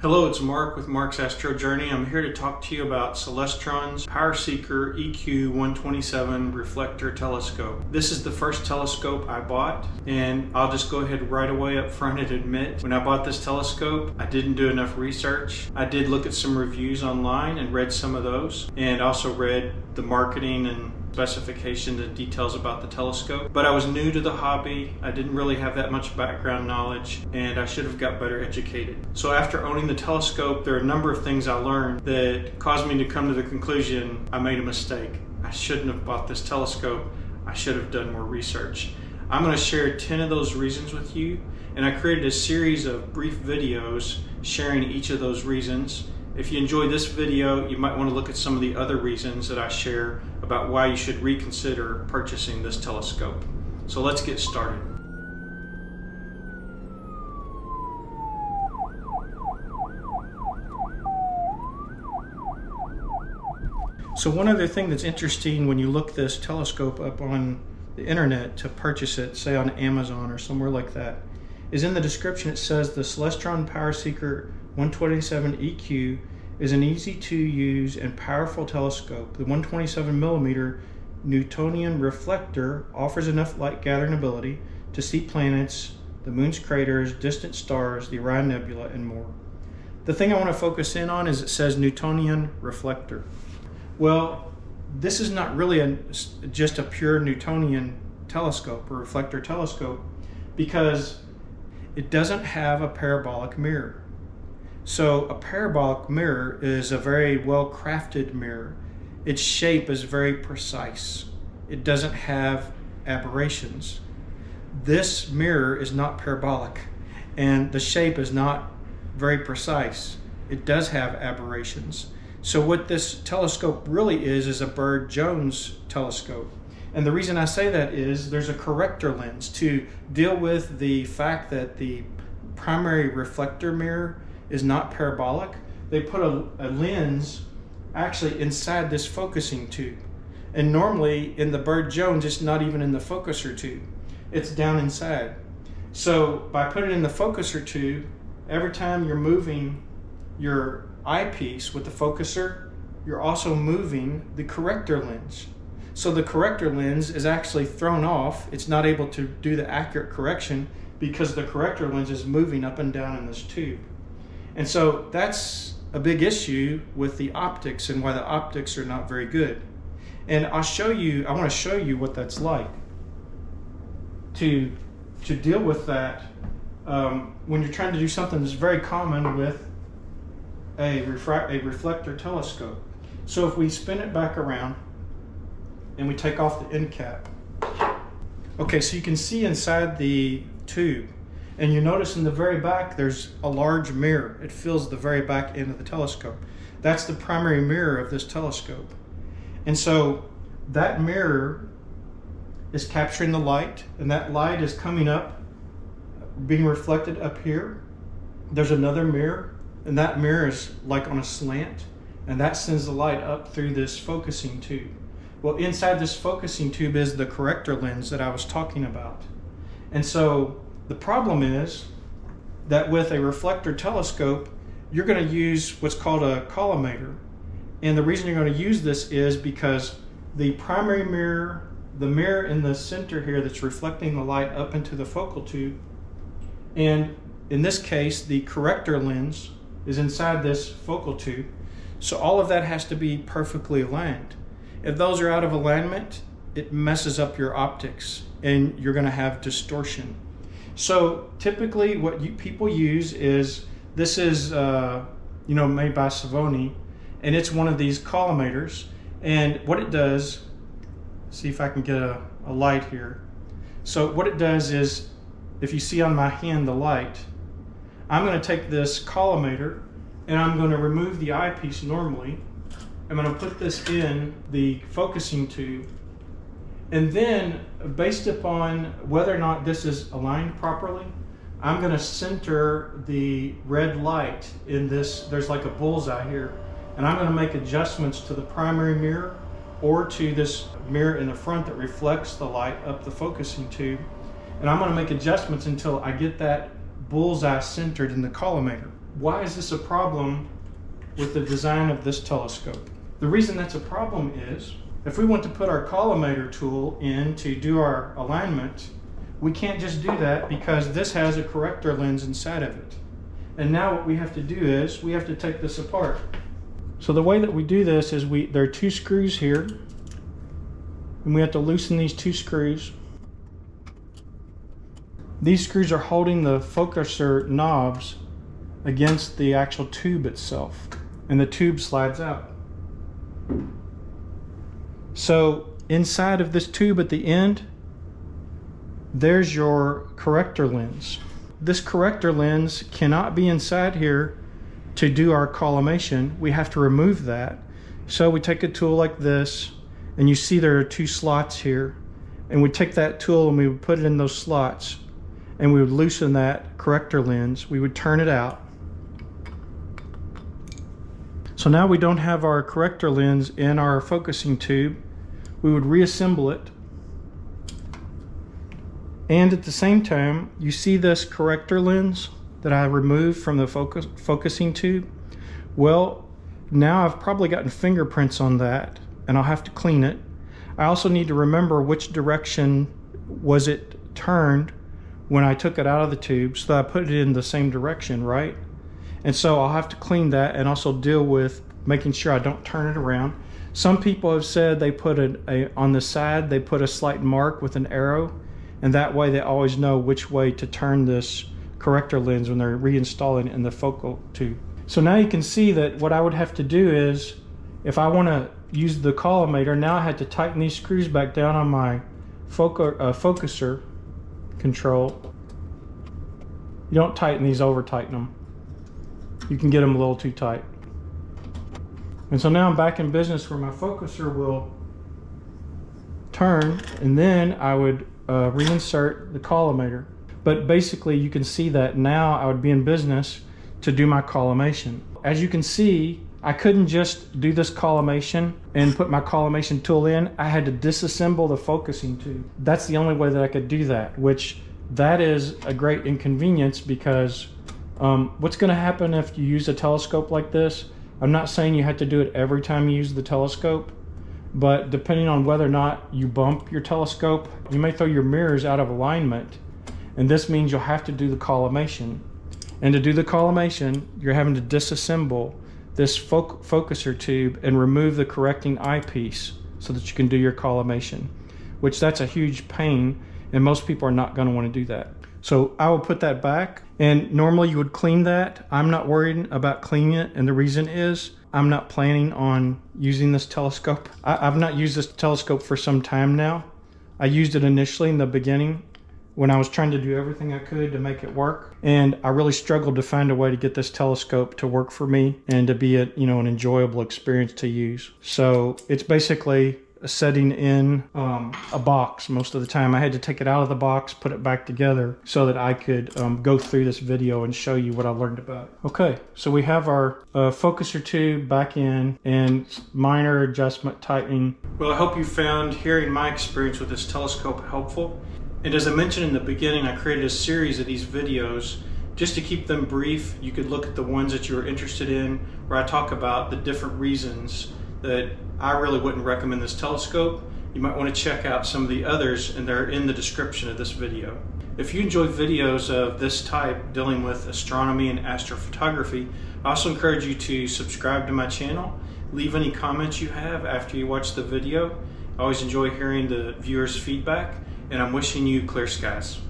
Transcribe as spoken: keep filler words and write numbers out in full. Hello, it's Mark with Marks Astro Journey. I'm here to talk to you about Celestron's Power Seeker E Q one twenty-seven reflector telescope. This is the first telescope I bought, and I'll just go ahead right away up front and admit, when I bought this telescope, I didn't do enough research. I did look at some reviews online and read some of those, and also read the marketing and specifications and details about the telescope, but I was new to the hobby. I didn't really have that much background knowledge, and I should have got better educated. So after owning the telescope, there are a number of things I learned that caused me to come to the conclusion I made a mistake. I shouldn't have bought this telescope. I should have done more research. I'm going to share ten of those reasons with you, and I created a series of brief videos sharing each of those reasons. If you enjoyed this video, you might want to look at some of the other reasons that I share about why you should reconsider purchasing this telescope. So let's get started. So one other thing that's interesting when you look this telescope up on the internet to purchase it, say on Amazon or somewhere like that, is in the description it says the Celestron Power Seeker one twenty-seven E Q is an easy to use and powerful telescope. The one twenty-seven millimeter Newtonian reflector offers enough light gathering ability to see planets, the moon's craters, distant stars, the Orion Nebula, and more. The thing I want to focus in on is it says Newtonian reflector. Well, this is not really a, just a pure Newtonian telescope or reflector telescope, because it doesn't have a parabolic mirror. So a parabolic mirror is a very well-crafted mirror. Its shape is very precise. It doesn't have aberrations. This mirror is not parabolic, and the shape is not very precise. It does have aberrations. So what this telescope really is is a Bird-Jones telescope. And the reason I say that is there's a corrector lens to deal with the fact that the primary reflector mirror is not parabolic. They put a, a lens actually inside this focusing tube. And normally in the Bird-Jones, it's not even in the focuser tube. It's down inside. So by putting it in the focuser tube, every time you're moving your eyepiece with the focuser, you're also moving the corrector lens. So the corrector lens is actually thrown off. It's not able to do the accurate correction because the corrector lens is moving up and down in this tube. And so that's a big issue with the optics and why the optics are not very good. And I'll show you, I want to show you what that's like to, to deal with that um, when you're trying to do something that's very common with a, refra a reflector telescope. So if we spin it back around and we take off the end cap. Okay, so you can see inside the tube. And you notice in the very back, there's a large mirror. It fills the very back end of the telescope. That's the primary mirror of this telescope. And so that mirror is capturing the light, and that light is coming up, being reflected up here. There's another mirror, and that mirror is like on a slant, and that sends the light up through this focusing tube. Well, inside this focusing tube is the corrector lens that I was talking about. And so the problem is that with a reflector telescope, you're going to use what's called a collimator. And the reason you're going to use this is because the primary mirror, the mirror in the center here that's reflecting the light up into the focal tube, and in this case, the corrector lens is inside this focal tube. So all of that has to be perfectly aligned. If those are out of alignment, it messes up your optics and you're going to have distortion. So typically what you, people use is, this is uh, you know, made by Savoni, and it's one of these collimators. And what it does, see if I can get a, a light here. So what it does is, if you see on my hand the light, I'm going to take this collimator and I'm going to remove the eyepiece normally. I'm going to put this in the focusing tube. And then, based upon whether or not this is aligned properly, I'm going to center the red light in this. There's like a bullseye here. And I'm going to make adjustments to the primary mirror or to this mirror in the front that reflects the light up the focusing tube. And I'm going to make adjustments until I get that bullseye centered in the collimator. why is this a problem with the design of this telescope? The reason that's a problem is, if we want to put our collimator tool in to do our alignment, we can't just do that because this has a corrector lens inside of it. And now what we have to do is, we have to take this apart. So the way that we do this is, we there are two screws here, and we have to loosen these two screws. These screws are holding the focuser knobs against the actual tube itself, and the tube slides out. So inside of this tube at the end, there's your corrector lens. This corrector lens cannot be inside here to do our collimation. We have to remove that. So we take a tool like this, and you see there are two slots here, and we take that tool and we would put it in those slots, and we would loosen that corrector lens. We would turn it out. So now we don't have our corrector lens in our focusing tube. We would reassemble it. And at the same time, you see this corrector lens that I removed from the focus, focusing tube? Well, now I've probably gotten fingerprints on that, and I'll have to clean it. I also need to remember which direction was it turned when I took it out of the tube, so that I put it in the same direction, right? And so I'll have to clean that and also deal with making sure I don't turn it around. Some people have said they put a, a on the side, they put a slight mark with an arrow, and that way they always know which way to turn this corrector lens when they're reinstalling it in the focal tube. So now you can see that what I would have to do is, if I want to use the collimator, now I had to tighten these screws back down on my focal, uh, focuser control. You don't tighten these, over tighten them. You can get them a little too tight. And so now I'm back in business where my focuser will turn, and then I would Uh, reinsert the collimator. But basically you can see that now I would be in business to do my collimation. As you can see, I couldn't just do this collimation and put my collimation tool in. I had to disassemble the focusing tube. That's the only way that I could do that, which that is a great inconvenience, because um, what's going to happen if you use a telescope like this? I'm not saying you have to do it every time you use the telescope, but depending on whether or not you bump your telescope, you may throw your mirrors out of alignment, and this means you'll have to do the collimation. And to do the collimation, you're having to disassemble this foc focuser tube and remove the correcting eyepiece so that you can do your collimation, which that's a huge pain, and most people are not going to want to do that. So I will put that back, and normally you would clean that. I'm not worried about cleaning it, and the reason is, I'm not planning on using this telescope. I, I've not used this telescope for some time now. I used it initially in the beginning when I was trying to do everything I could to make it work, and I really struggled to find a way to get this telescope to work for me and to be a, you know, an enjoyable experience to use. So it's basically setting in um, a box most of the time. I had to take it out of the box, put it back together so that I could um, go through this video and show you what I learned about it. Okay, so we have our uh, focuser tube back in and minor adjustment tightening. Well, I hope you found hearing my experience with this telescope helpful. And as I mentioned in the beginning, I created a series of these videos just to keep them brief. You could look at the ones that you were interested in, where I talk about the different reasons that I really wouldn't recommend this telescope. You might want to check out some of the others, and they're in the description of this video. If you enjoy videos of this type dealing with astronomy and astrophotography, I also encourage you to subscribe to my channel. Leave any comments you have after you watch the video. I always enjoy hearing the viewers' feedback, and I'm wishing you clear skies.